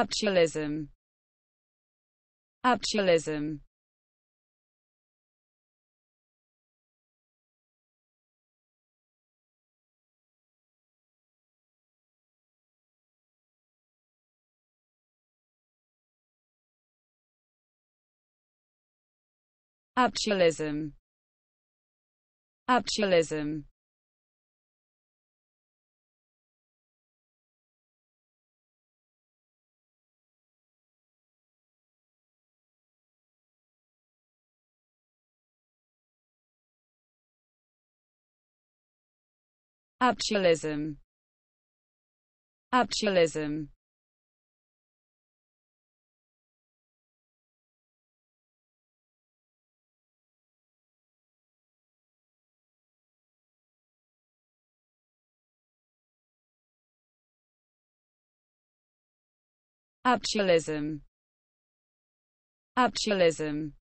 Aptyalism. Aptyalism. Aptyalism. Aptyalism. Aptyalism. Aptyalism. Aptyalism. Aptyalism.